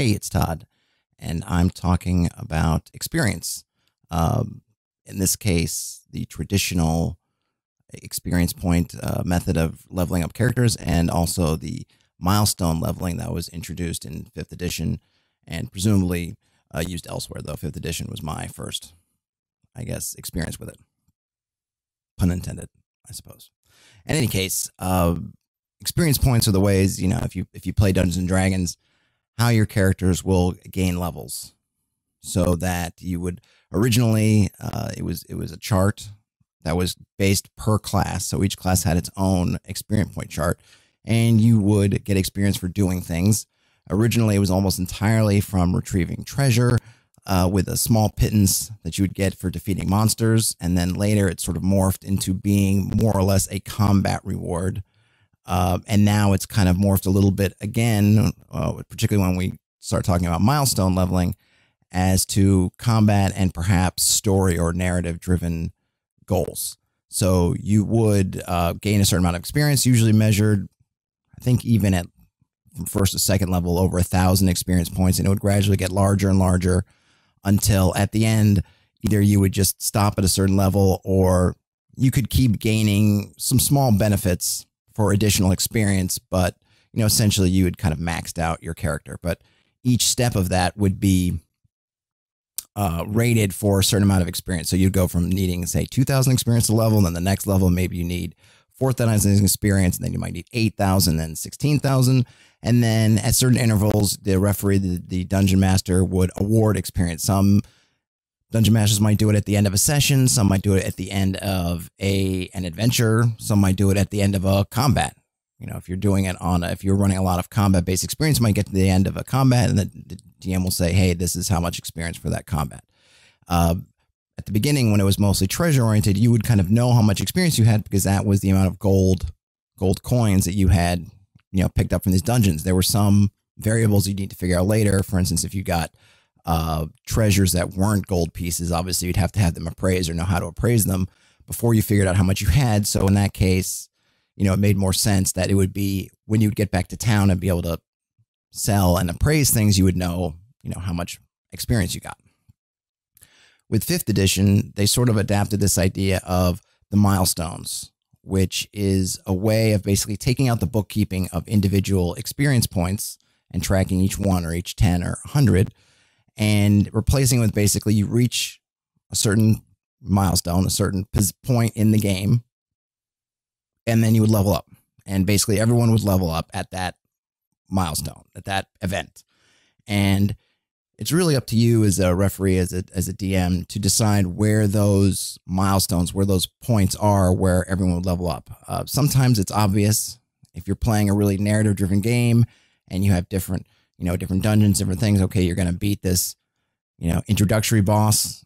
Hey, it's Todd, and I'm talking about experience. In this case, the traditional experience point method of leveling up characters, and also the milestone leveling that was introduced in 5th edition and presumably used elsewhere, though 5th edition was my first, I guess, experience with it. Pun intended, I suppose. In any case, experience points are the ways, you know, if you play Dungeons and Dragons, how your characters will gain levels. So that you would originally, it was a chart that was based per class. So each class had its own experience point chart, and you would get experience for doing things. Originally, it was almost entirely from retrieving treasure, with a small pittance that you would get for defeating monsters. And then later it sort of morphed into being more or less a combat reward. And now it's kind of morphed a little bit again, particularly when we start talking about milestone leveling, as to combat and perhaps story or narrative driven goals. So you would gain a certain amount of experience, usually measured, I think, even at from first to second level, over 1,000 experience points, and it would gradually get larger and larger until at the end, either you would just stop at a certain level, or you could keep gaining some small benefits for additional experience. But, you know, essentially you had kind of maxed out your character, but each step of that would be rated for a certain amount of experience. So you'd go from needing, say, 2,000 experience to level, and then the next level, maybe you need 4,000 experience, and then you might need 8,000, then 16,000. And then at certain intervals, the referee, the dungeon master, would award experience. Some dungeon masters might do it at the end of a session. Some might do it at the end of an adventure. Some might do it at the end of a combat. You know, if you're doing it on, if you're running a lot of combat-based experience, you might get to the end of a combat, and the DM will say, hey, this is how much experience for that combat. At the beginning, when it was mostly treasure-oriented, you would kind of know how much experience you had, because that was the amount of gold coins that you had, you know, picked up from these dungeons. There were some variables you need to figure out later. For instance, if you got treasures that weren't gold pieces, obviously you'd have to have them appraised or know how to appraise them before you figured out how much you had. So in that case, you know, it made more sense that it would be when you'd get back to town and be able to sell and appraise things, you would know, you know, how much experience you got. With 5th edition, they sort of adapted this idea of the milestones, which is a way of basically taking out the bookkeeping of individual experience points and tracking each one or each 10 or 100 and replacing it with basically you reach a certain milestone, a certain point in the game, and then you would level up. And basically everyone would level up at that milestone, at that event. And it's really up to you as a referee, as a DM, to decide where those milestones, where those points are, where everyone would level up. Sometimes it's obvious if you're playing a really narrative-driven game and you have different, you know, different dungeons, different things. Okay, you're going to beat this, you know, introductory boss.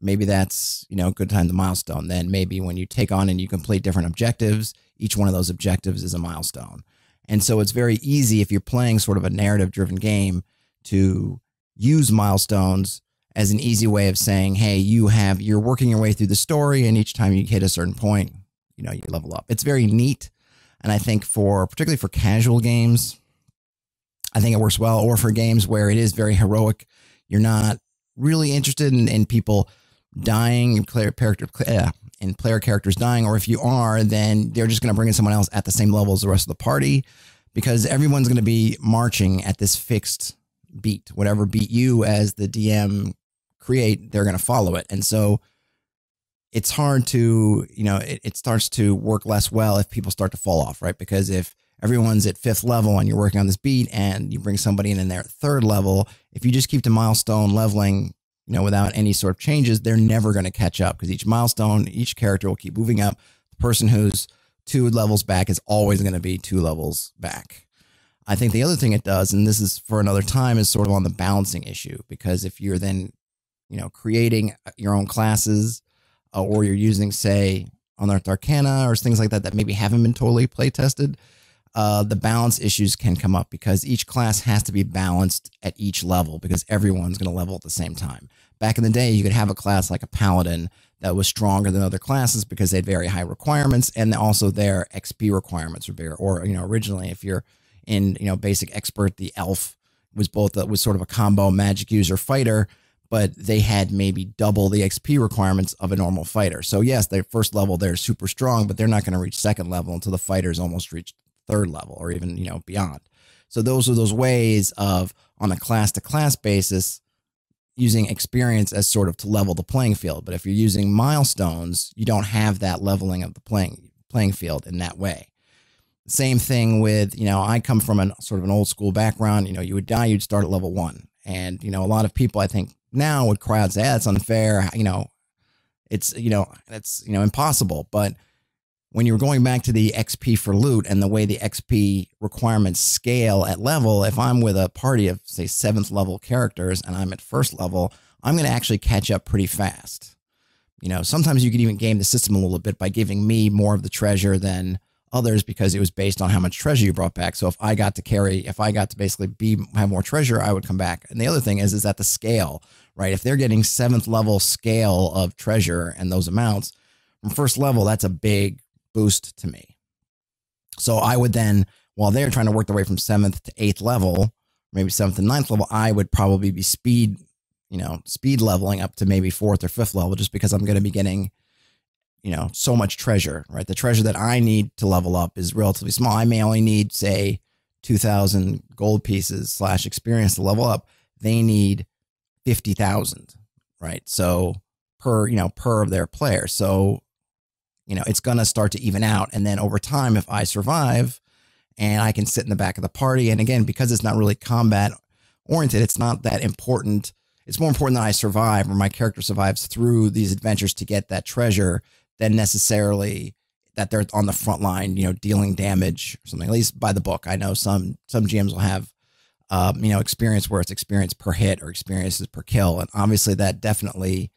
Maybe that's, you know, a good time to milestone. Then maybe when you take on and you complete different objectives, each one of those objectives is a milestone. And so it's very easy if you're playing sort of a narrative-driven game to use milestones as an easy way of saying, hey, you're working your way through the story, and each time you hit a certain point, you know, you level up. It's very neat. And I think particularly for casual games, I think it works well, or for games where it is very heroic. You're not really interested in people dying, player characters dying, or if you are, then they're just going to bring in someone else at the same level as the rest of the party, because everyone's going to be marching at this fixed beat. Whatever beat you as the DM create, they're going to follow it. And so it's hard to, you know, it starts to work less well if people start to fall off, right? Because if everyone's at 5th level and you're working on this beat and you bring somebody in and they're at 3rd level, if you just keep the milestone leveling, you know, without any sort of changes, they're never going to catch up, because each milestone, each character will keep moving up. The person who's 2 levels back is always going to be 2 levels back. I think the other thing it does, and this is for another time, is sort of on the balancing issue, because if you're then, you know, creating your own classes, or you're using, say, Unearthed Arcana or things like that that maybe haven't been totally play tested, the balance issues can come up, because each class has to be balanced at each level, because everyone's going to level at the same time. Back in the day, you could have a class like a Paladin that was stronger than other classes because they had very high requirements, and also their XP requirements were bigger. Or, you know, originally, if you're in, you know, basic expert, the elf was sort of a combo magic user fighter, but they had maybe double the XP requirements of a normal fighter. So yes, their first level, they're super strong, but they're not going to reach second level until the fighters almost reach third level or even, you know, beyond. So those are those ways of, on a class to class basis, using experience as sort of to level the playing field. But if you're using milestones, you don't have that leveling of the playing field in that way. Same thing with, you know, I come from a sort of an old school background. You know, you would die, you'd start at level 1. And, you know, a lot of people I think now would cry out, say, that's unfair. You know, it's, you know, impossible. But when you're going back to the XP for loot and the way the XP requirements scale at level, if I'm with a party of, say, 7th level characters and I'm at 1st level, I'm going to actually catch up pretty fast. You know, sometimes you can even game the system a little bit by giving me more of the treasure than others because it was based on how much treasure you brought back. So if I got to carry, if I got to basically have more treasure, I would come back. And the other thing is that the scale, right? If they're getting 7th level scale of treasure and those amounts from 1st level, that's a big boost to me. So I would then, while they're trying to work their way from 7th to 8th level, maybe 7th and 9th level, I would probably be speed leveling up to maybe 4th or 5th level, just because I'm going to be getting, you know, so much treasure, right? The treasure that I need to level up is relatively small. I may only need, say, 2,000 gold pieces / experience to level up. They need 50,000, right? So per, you know, per of their player. So, you know, it's going to start to even out. And then over time, if I survive and I can sit in the back of the party, and again, because it's not really combat oriented, it's not that important. It's more important that I survive or my character survives through these adventures to get that treasure than necessarily that they're on the front line, you know, dealing damage or something, at least by the book. I know some GMs will have, you know, experience where it's experience per hit or experiences per kill. And obviously that definitely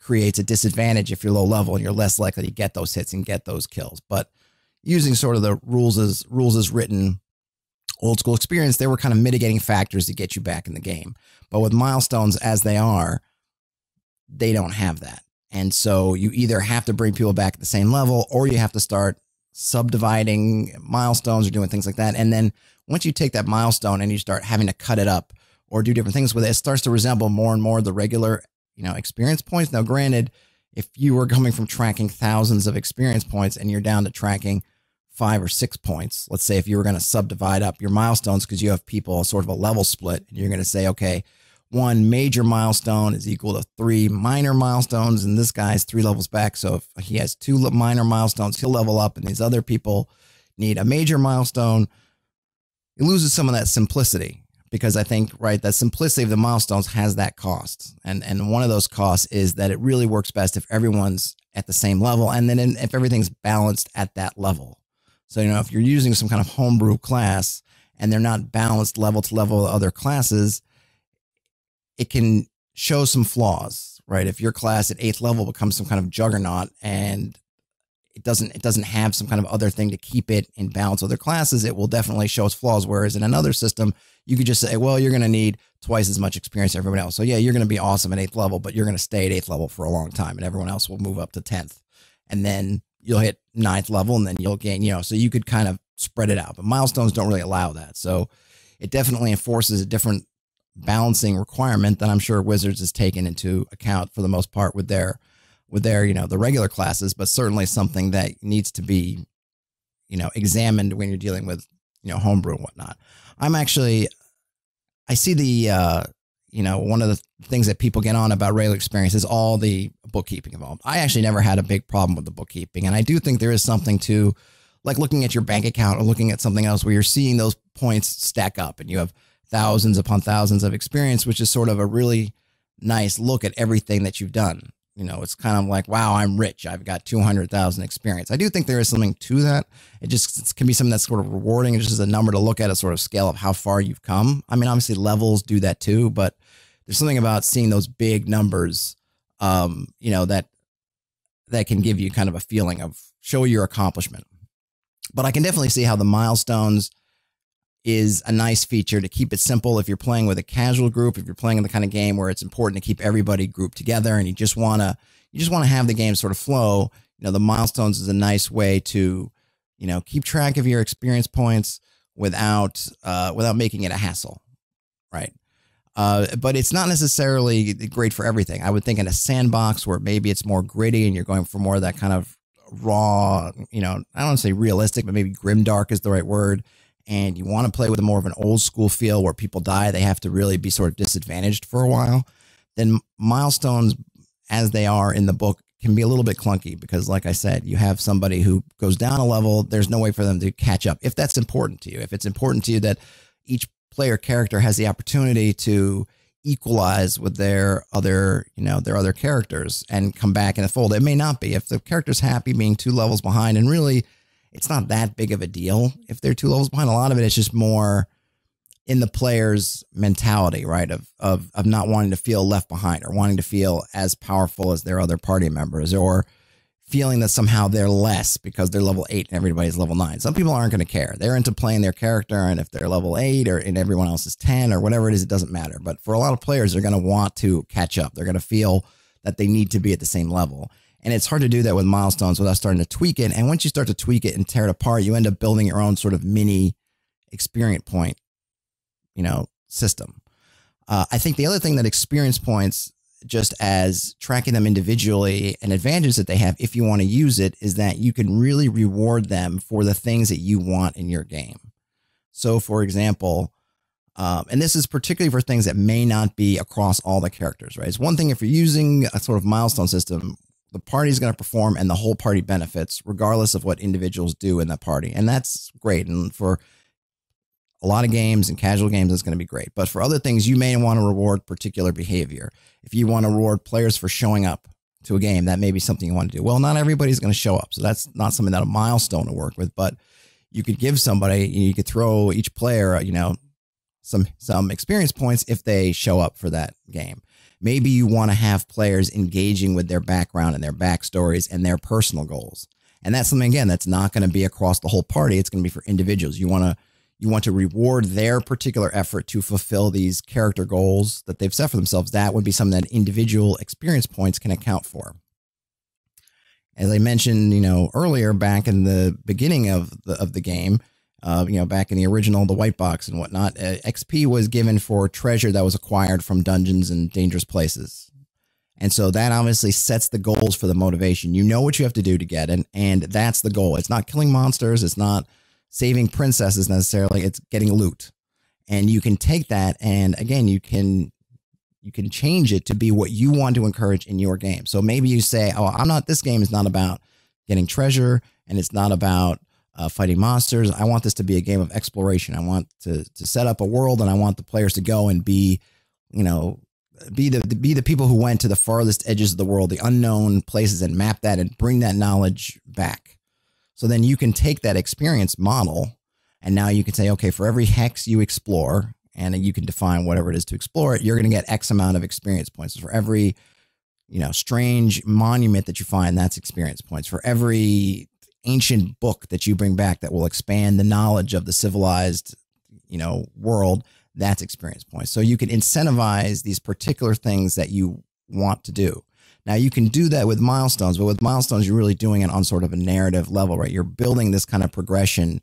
creates a disadvantage if you're low level and you're less likely to get those hits and get those kills. But using sort of the rules as written, old school experience, they were kind of mitigating factors to get you back in the game. But with milestones as they are, they don't have that. And so you either have to bring people back at the same level, or you have to start subdividing milestones or doing things like that. And then once you take that milestone and you start having to cut it up or do different things with it, it starts to resemble more and more the regular, you know, experience points. Now, granted, if you were coming from tracking thousands of experience points and you're down to tracking 5 or 6 points, let's say, if you were going to subdivide up your milestones because you have people sort of a level split, and you're going to say, okay, 1 major milestone is equal to 3 minor milestones. And this guy's 3 levels back. So if he has 2 minor milestones, he'll level up, and these other people need a major milestone. It loses some of that simplicity, because I think, right, that simplicity of the milestones has that cost. And one of those costs is that it really works best if everyone's at the same level, and then if everything's balanced at that level. So, you know, if you're using some kind of homebrew class and they're not balanced level to level with other classes, it can show some flaws, right? If your class at 8th level becomes some kind of juggernaut and it doesn't have some kind of other thing to keep it in balance with other classes, it will definitely show its flaws. Whereas in another system, you could just say, well, you're going to need twice as much experience as everyone else. So yeah, you're going to be awesome at 8th level, but you're going to stay at 8th level for a long time, and everyone else will move up to 10th. And then you'll hit 9th level, and then you'll gain, you know, so you could kind of spread it out, but milestones don't really allow that. So it definitely enforces a different balancing requirement that I'm sure Wizards has taken into account for the most part with their, you know, the regular classes, but certainly something that needs to be, you know, examined when you're dealing with, you know, homebrew and whatnot. I'm actually, I see the, you know, one of the things that people get on about regular experience is all the bookkeeping involved. I actually never had a big problem with the bookkeeping. And I do think there is something to, like, looking at your bank account or looking at something else where you're seeing those points stack up and you have thousands upon thousands of experience, which is sort of a really nice look at everything that you've done. You know, it's kind of like, wow, I'm rich. I've got 200,000 experience. I do think there is something to that. It just can be something that's sort of rewarding. It just is a number to look at, a sort of scale of how far you've come. I mean, obviously levels do that too, but there's something about seeing those big numbers, you know, that can give you kind of a feeling of show your accomplishment. But I can definitely see how the milestones is a nice feature to keep it simple. If you're playing with a casual group, if you're playing in the kind of game where it's important to keep everybody grouped together and you just want to have the game sort of flow, you know, the milestones is a nice way to, you know, keep track of your experience points without making it a hassle. right? But it's not necessarily great for everything. I would think in a sandbox where maybe it's more gritty and you're going for more of that kind of raw, you know, I don't want to say realistic, but maybe grimdark is the right word. And you want to play with more of an old school feel where people die. They have to really be sort of disadvantaged for a while. Then milestones, as they are in the book, can be a little bit clunky because, like I said, you have somebody who goes down a level. There's no way for them to catch up. If that's important to you, if it's important to you that each player character has the opportunity to equalize with their other, you know, their other characters and come back in the fold. It may not be if the character's happy being 2 levels behind, and really it's not that big of a deal if they're 2 levels behind. A lot of it is just more in the player's mentality, right? Of not wanting to feel left behind or wanting to feel as powerful as their other party members, or feeling that somehow they're less because they're level 8 and everybody's level 9. Some people aren't going to care. They're into playing their character, and if they're level 8 or and everyone else is 10 or whatever it is, it doesn't matter. But for a lot of players, they're going to want to catch up. They're going to feel that they need to be at the same level. And it's hard to do that with milestones without starting to tweak it. And once you start to tweak it and tear it apart, you end up building your own sort of mini experience point, you know, system. I think the other thing that experience points, just as tracking them individually, an advantage that they have if you want to use it is that you can really reward them for the things that you want in your game. So for example, and this is particularly for things that may not be across all the characters, right? It's one thing if you're using a sort of milestone system, the party is going to perform and the whole party benefits regardless of what individuals do in that party. And that's great. And for a lot of games and casual games, it's going to be great. But for other things, you may want to reward particular behavior. If you want to reward players for showing up to a game, that may be something you want to do. Well, not everybody's going to show up. So that's not something that a milestone will work with, but you could give somebody, you could throw each player, you know, some experience points if they show up for that game. Maybe you want to have players engaging with their background and their backstories and their personal goals. And that's something, again, that's not going to be across the whole party. It's going to be for individuals. You want to reward their particular effort to fulfill these character goals that they've set for themselves. That would be something that individual experience points can account for. As I mentioned, you know, earlier, back in the beginning of the game, you know, back in the original, the white box and whatnot, XP was given for treasure that was acquired from dungeons and dangerous places. And so that obviously sets the goals for the motivation. You know what you have to do to get it, and that's the goal. It's not killing monsters. It's not saving princesses necessarily, it's getting loot. And you can take that and, again, you can change it to be what you want to encourage in your game. So maybe you say, oh, this game is not about getting treasure, and it's not about fighting monsters. I want this to be a game of exploration. I want to set up a world, and I want the players to go and be, you know, be the people who went to the farthest edges of the world, the unknown places, and map that and bring that knowledge back. So then you can take that experience model, and now you can say, okay, for every hex you explore, and you can define whatever it is to explore it, you're going to get X amount of experience points. For every, you know, strange monument that you find, that's experience points. For every ancient book that you bring back that will expand the knowledge of the civilized, you know, world, that's experience points. So you can incentivize these particular things that you want to do. Now, you can do that with milestones, but with milestones, you're really doing it on sort of a narrative level, right? You're building this kind of progression.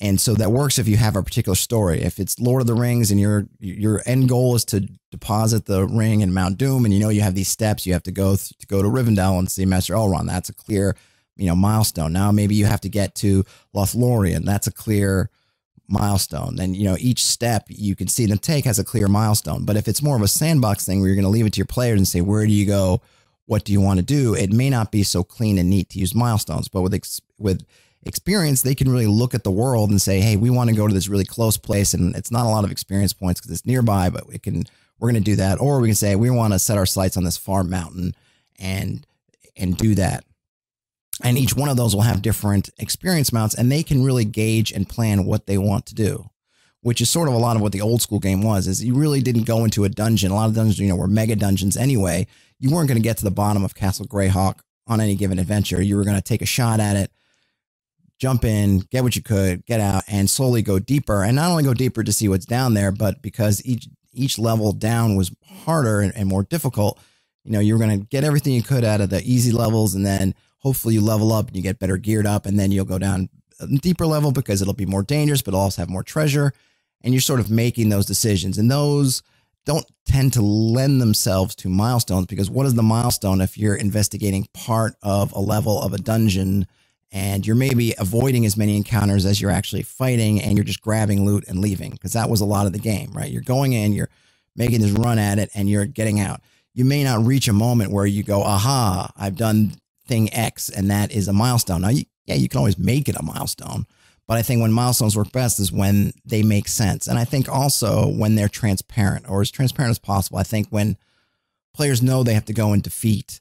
And so that works if you have a particular story. If it's Lord of the Rings and your end goal is to deposit the ring in Mount Doom, and you know you have these steps, you have to go to Rivendell and see Master Elrond. That's a clear, you know, milestone. Now, maybe you have to get to Lothlorien. That's a clear milestone. Then, you know, each step you can see them take has a clear milestone. But if it's more of a sandbox thing where you're going to leave it to your players and say, where do you go? What do you want to do? It may not be so clean and neat to use milestones, but with experience, they can really look at the world and say, hey, we want to go to this really close place. And it's not a lot of experience points because it's nearby, but we're going to do that. Or we can say, we want to set our sights on this far mountain and do that. And each one of those will have different experience mounts, and they can really gauge and plan what they want to do, which is sort of a lot of what the old school game was. Is you really didn't go into a dungeon. A lot of dungeons, you know, were mega dungeons anyway. You weren't going to get to the bottom of Castle Greyhawk on any given adventure. You were going to take a shot at it, jump in, get what you could, get out, and slowly go deeper. And not only go deeper to see what's down there, but because each level down was harder and more difficult, you know, you were going to get everything you could out of the easy levels, and then hopefully you level up and you get better geared up, and then you'll go down a deeper level because it'll be more dangerous, but it'll also have more treasure. and you're sort of making those decisions. And those don't tend to lend themselves to milestones, because what is the milestone if you're investigating part of a level of a dungeon and you're maybe avoiding as many encounters as you're actually fighting, and you're just grabbing loot and leaving? Because that was a lot of the game, right? You're going in, you're making this run at it, and you're getting out. You may not reach a moment where you go, aha, I've done thing X, and that is a milestone. Now, yeah, you can always make it a milestone, but I think when milestones work best is when they make sense. And I think also when they're transparent, or as transparent as possible. I think when players know they have to go and defeat,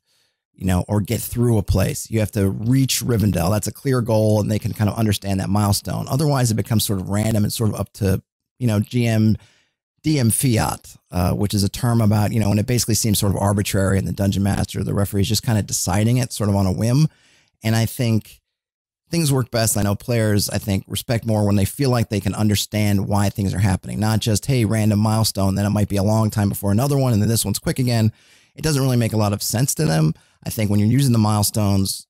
you know, or get through a place, you have to reach Rivendell. That's a clear goal, and they can kind of understand that milestone. Otherwise, it becomes sort of random and sort of up to, you know, DM fiat, which is a term about, you know, and it basically seems sort of arbitrary, and the dungeon master or the referee is just kind of deciding it sort of on a whim. And I think things work best. I know players, I think, respect more when they feel like they can understand why things are happening, not just, hey, random milestone, then it might be a long time before another one, and then this one's quick again. It doesn't really make a lot of sense to them. I think when you're using the milestones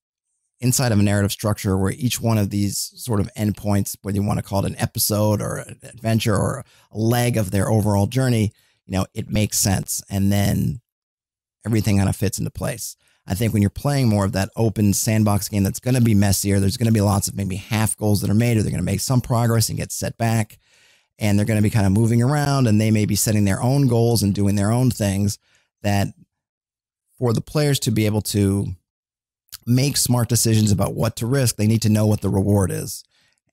inside of a narrative structure where each one of these sort of endpoints, whether you want to call it an episode or an adventure or a leg of their overall journey, you know, it makes sense. And then everything kind of fits into place. I think when you're playing more of that open sandbox game, that's going to be messier. There's going to be lots of maybe half goals that are made, or they're going to make some progress and get set back, and they're going to be kind of moving around, and they may be setting their own goals and doing their own things. That for the players to be able to make smart decisions about what to risk, they need to know what the reward is.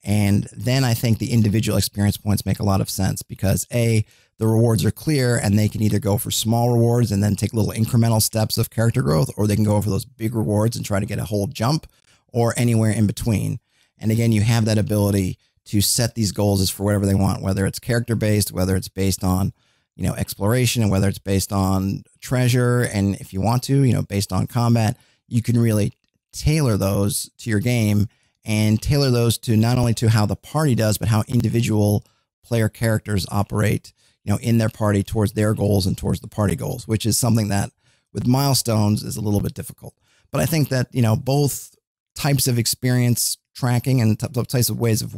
And then I think the individual experience points make a lot of sense, because A, the rewards are clear, and they can either go for small rewards and then take little incremental steps of character growth, or they can go for those big rewards and try to get a whole jump, or anywhere in between. And again, you have that ability to set these goals as for whatever they want, whether it's character based, whether it's based on, you know, exploration, and whether it's based on treasure. And if you want to, you know, based on combat, you can really tailor those to your game, and tailor those to not only to how the party does, but how individual player characters operate, you know, in their party towards their goals and towards the party goals, which is something that with milestones is a little bit difficult. But I think that, you know, both types of experience tracking and types of ways of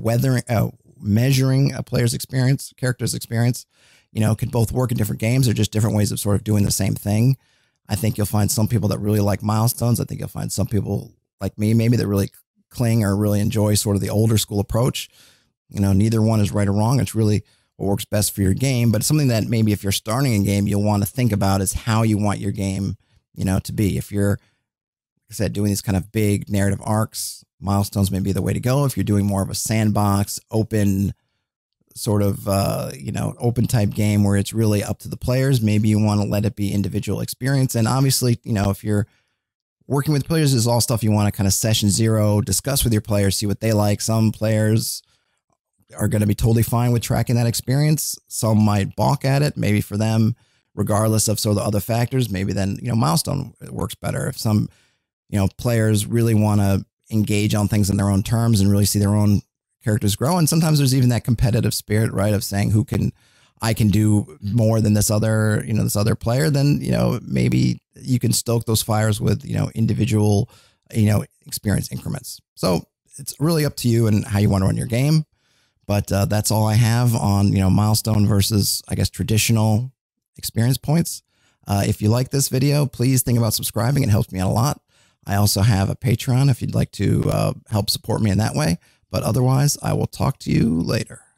measuring a player's experience, character's experience, you know, can both work in different games, or just different ways of sort of doing the same thing. I think you'll find some people that really like milestones. I think you'll find some people like me, maybe, that really cling or really enjoy sort of the older school approach. You know, neither one is right or wrong. It's really what works best for your game. But it's something that maybe if you're starting a game, you'll want to think about is how you want your game, you know, to be. If you're, like I said, doing these kind of big narrative arcs, milestones may be the way to go. If you're doing more of a sandbox, open sort of, you know, open type game where it's really up to the players, maybe you want to let it be individual experience. And obviously, you know, if you're working with players, is all stuff you want to kind of session zero, discuss with your players, see what they like. Some players are going to be totally fine with tracking that experience. Some might balk at it. Maybe for them, regardless of sort of the other factors, maybe then, you know, milestone works better. If some, you know, players really want to engage on things in their own terms and really see their own characters grow. And sometimes there's even that competitive spirit, right, of saying who can, I can do more than this other, you know, this other player. Then, you know, maybe you can stoke those fires with, you know, individual, you know, experience increments. So it's really up to you and how you want to run your game. But that's all I have on, you know, milestone versus, I guess, traditional experience points. If you like this video, please think about subscribing. It helps me out a lot. I also have a Patreon if you'd like to help support me in that way. But otherwise, I will talk to you later.